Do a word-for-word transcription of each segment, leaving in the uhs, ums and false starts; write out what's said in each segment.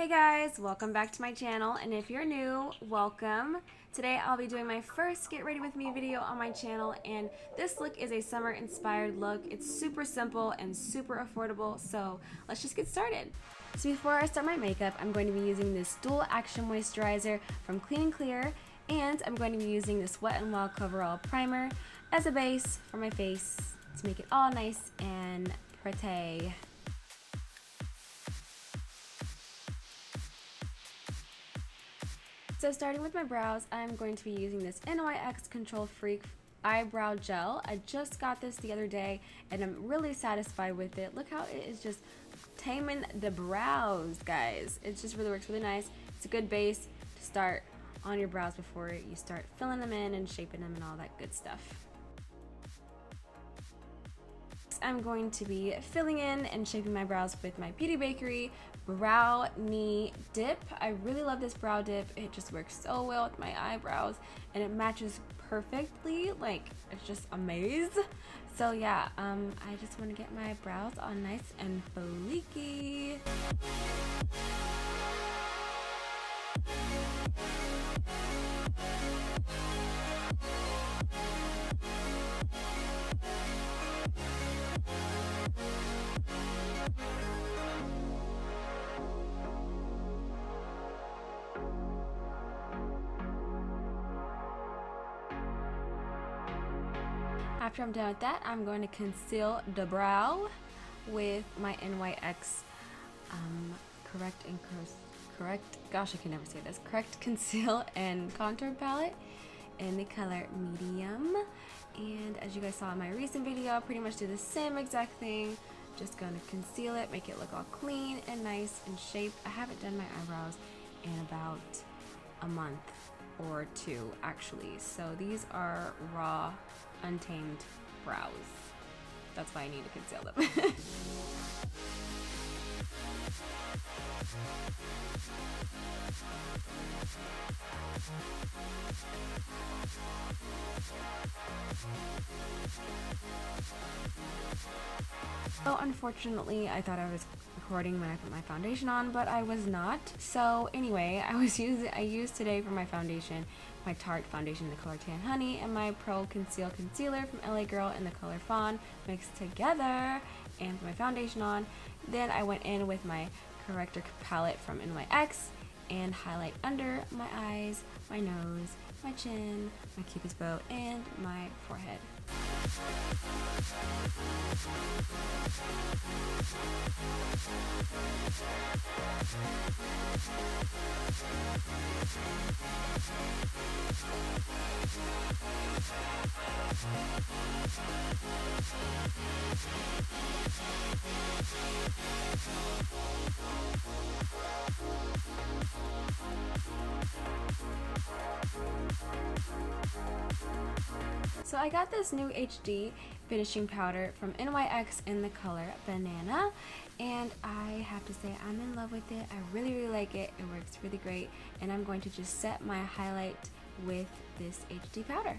Hey guys, welcome back to my channel, and if you're new, welcome. Today I'll be doing my first Get Ready With Me video on my channel, and this look is a summer inspired look. It's super simple and super affordable, so let's just get started. So before I start my makeup, I'm going to be using this dual action moisturizer from Clean and Clear, and I'm going to be using this Wet and Wild Coverall Primer as a base for my face to make it all nice and pretty. So starting with my brows, I'm going to be using this N Y X Control Freak Eyebrow Gel. I just got this the other day and I'm really satisfied with it. Look how it is just taming the brows, guys. It just really works really nice. It's a good base to start on your brows before you start filling them in and shaping them and all that good stuff. I'm going to be filling in and shaping my brows with my Beauty Bakerie Brow Knee Dip. I really love this brow dip. It just works so well with my eyebrows and it matches perfectly. Like, it's just amazing. So yeah, um, I just want to get my brows all nice and fleeky. After I'm done with that, I'm going to conceal the brow with my N Y X um, correct and correct. Gosh, I can never say this. Correct Conceal and Contour Palette in the color Medium. And as you guys saw in my recent video, I pretty much do the same exact thing. Just gonna conceal it, make it look all clean and nice and shaped. I haven't done my eyebrows in about a month or two, actually. So these are raw, untamed brows. That's why I need to conceal them. So unfortunately, I thought I was recording when I put my foundation on, but I was not. So anyway, I was using I used today for my foundation my Tarte foundation in the color Tan Honey and my Pro Conceal Concealer from L A Girl in the color Fawn mixed together, and put my foundation on. Then I went in with my corrector palette from N Y X and highlight under my eyes, my nose, my chin, my cupid's bow, and my forehead. So I got this new H D finishing powder from N Y X in the color Banana, and I have to say I'm in love with it. I really really like it. It works really great, and I'm going to just set my highlight with this H D powder.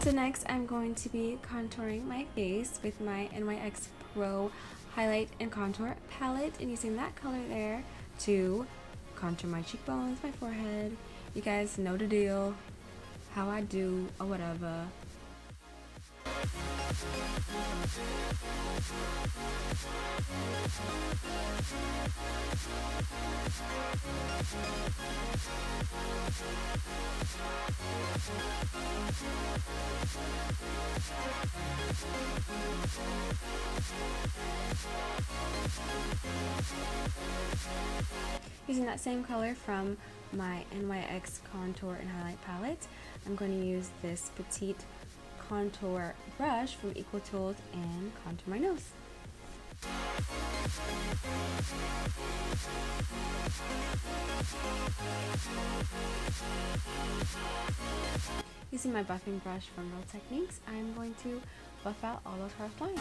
So next I'm going to be contouring my face with my N Y X Pro Highlight and Contour Palette, and using that color there to contour my cheekbones, my forehead. You guys know the deal, how I do or whatever. Using that same color from my N Y X Contour and Highlight Palette, I'm going to use this Petite Contour brush from Equal Tools and contour my nose. Using my buffing brush from Real Techniques, I'm going to buff out all of her lines.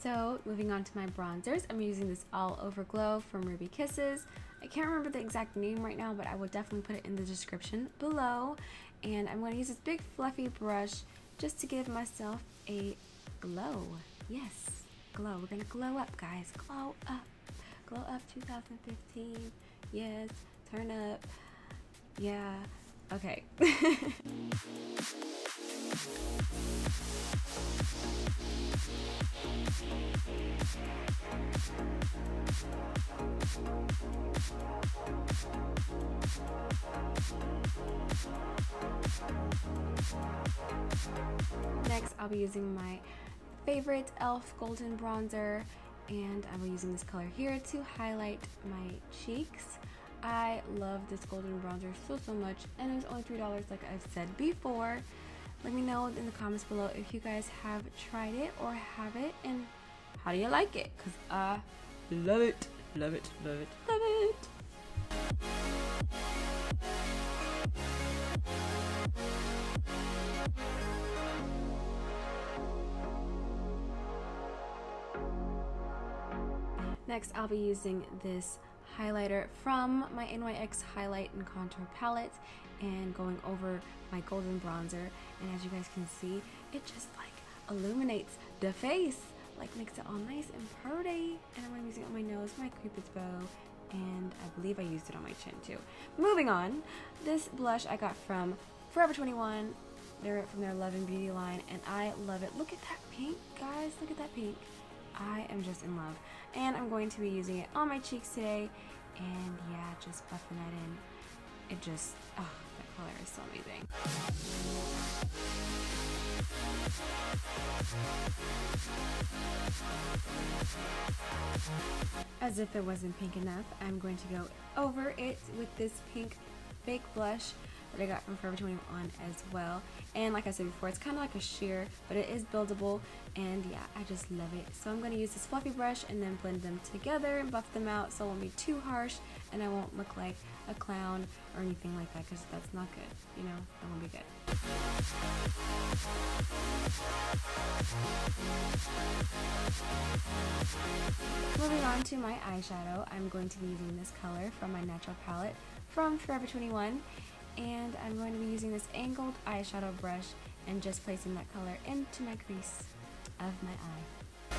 So moving on to my bronzers, I'm using this All Over Glow from Ruby Kisses. I can't remember the exact name right now, but I will definitely put it in the description below. And I'm going to use this big fluffy brush just to give myself a glow. Yes, glow. We're going to glow up, guys. Glow up. Glow up two thousand fifteen. Yes, turn up. Yeah. Okay. Next, I'll be using my favorite e l f golden bronzer, and I'll be using this color here to highlight my cheeks. I love this golden bronzer so so much, and it's only three dollars, like I've said before. Let me know in the comments below if you guys have tried it or have it, and how do you like it? Because I love it, love it, love it, love it. Next, I'll be using this highlighter from my N Y X highlight and contour palette and going over my golden bronzer, and as you guys can see, it just like illuminates the face, like makes it all nice and pretty. And I'm using it on my nose, my cupid's bow, and I believe I used it on my chin too. Moving on, this blush I got from Forever twenty-one. They're from their Love and Beauty line, and I love it. Look at that pink, guys. Look at that pink. I am just in love, and I'm going to be using it on my cheeks today, and yeah, just buffing that in. It just, oh, that color is so amazing. As if it wasn't pink enough, I'm going to go over it with this pink fake blush that I got from Forever twenty-one as well. And like I said before, it's kind of like a sheer, but it is buildable, and yeah, I just love it. So I'm going to use this fluffy brush and then blend them together and buff them out so it won't be too harsh and I won't look like a clown or anything like that, because that's not good, you know, that won't be good. Moving on to my eyeshadow, I'm going to be using this color from my natural palette from Forever twenty-one. And I'm going to be using this angled eyeshadow brush and just placing that color into my crease of my eye.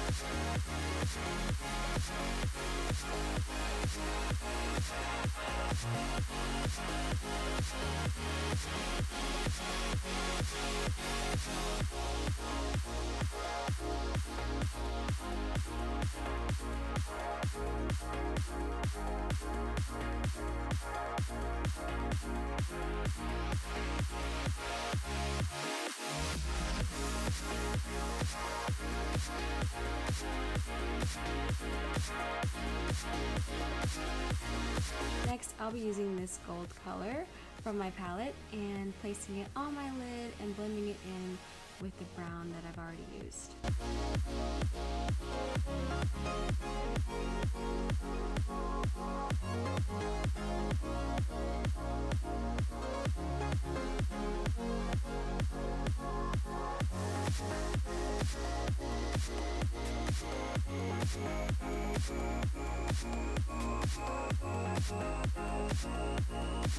Next, I'll be using this gold color from my palette and placing it on my lid and blending it in with the brown that I've already used.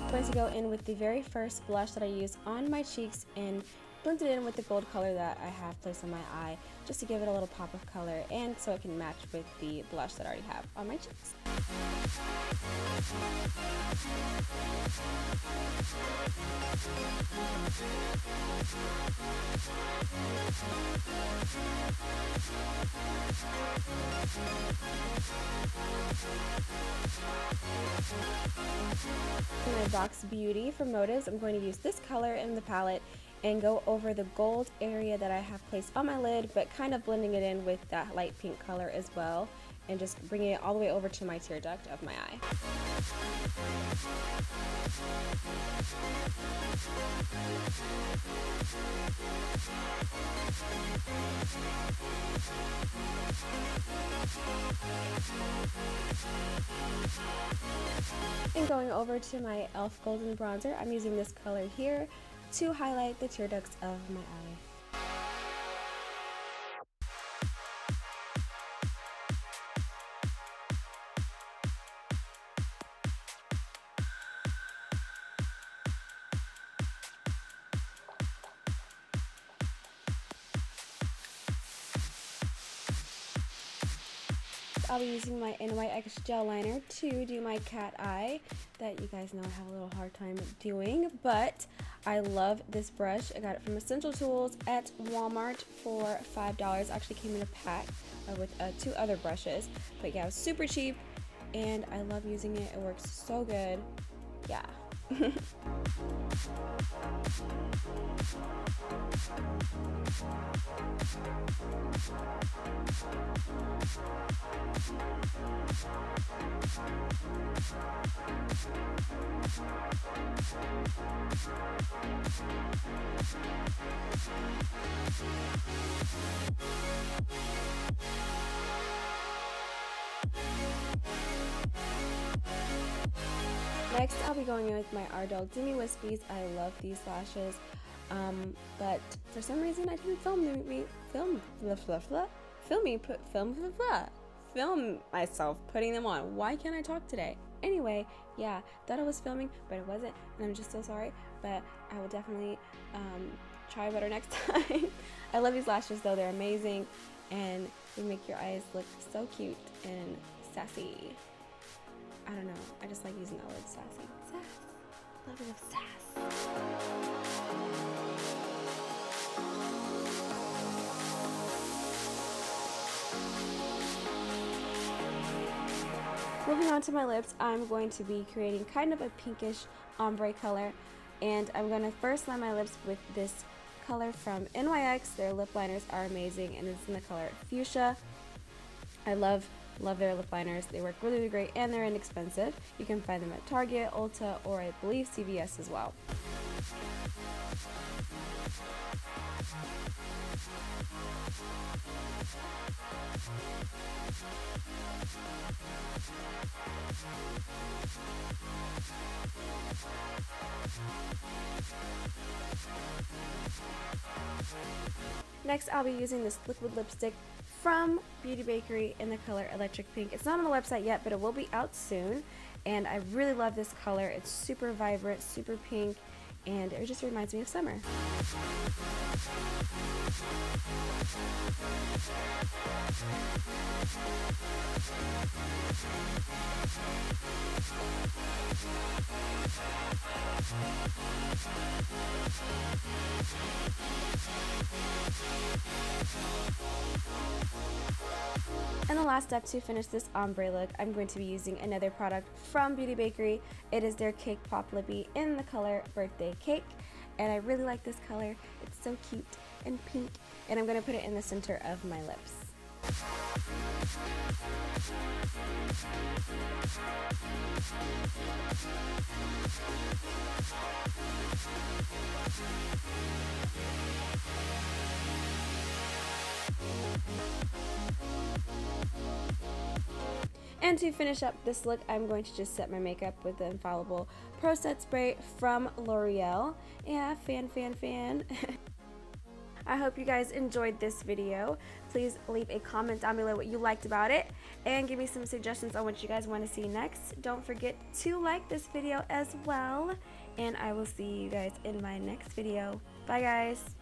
I'm going to go in with the very first blush that I used on my cheeks and blend it in with the gold color that I have placed on my eye, just to give it a little pop of color and so it can match with the blush that I already have on my cheeks. In my box Beauty from Motives, I'm going to use this color in the palette and go over the gold area that I have placed on my lid, but kind of blending it in with that light pink color as well, and just bringing it all the way over to my tear duct of my eye. And going over to my e l f Golden Bronzer, I'm using this color here to highlight the tear ducts of my eye. I'll be using my N Y X gel liner to do my cat eye that you guys know I have a little hard time doing, but I love this brush. I got it from Essential Tools at Walmart for five dollars. Actually came in a pack uh, with uh, two other brushes, but yeah, it was super cheap and I love using it. It works so good. Yeah. Next, I'll be going in with my Ardell Demi Wispies. I love these lashes, um, but for some reason I didn't film me film blah blah blah film me put film blah blah film myself putting them on. Why can't I talk today? Anyway, yeah, thought I was filming, but it wasn't, and I'm just so sorry. But I will definitely um, try better next time. I love these lashes though; they're amazing, and they make your eyes look so cute and sassy. I don't know, I just like using that word, sassy. Sass. Level of sass. Moving on to my lips, I'm going to be creating kind of a pinkish ombre color, and I'm going to first line my lips with this color from N Y X. Their lip liners are amazing, and it's in the color Fuchsia. I love Love their lip liners. They work really, really great and they're inexpensive. You can find them at Target, Ulta, or I believe C V S as well. Next, I'll be using this liquid lipstick from Beauty Bakerie in the color Electric Pink. It's not on the website yet, but it will be out soon, and I really love this color. It's super vibrant, super pink, and it just reminds me of summer. And the last step to finish this ombre look, I'm going to be using another product from Beauty Bakerie. It is their Cake Pop Lippy in the color Birthday Cake, and I really like this color. It's so cute and pink, and I'm going to put it in the center of my lips. And to finish up this look, I'm going to just set my makeup with the Infallible Pro Set Spray from L'Oreal. Yeah, fan, fan, fan. I hope you guys enjoyed this video. Please leave a comment down below what you liked about it and give me some suggestions on what you guys want to see next. Don't forget to like this video as well, and I will see you guys in my next video. Bye guys.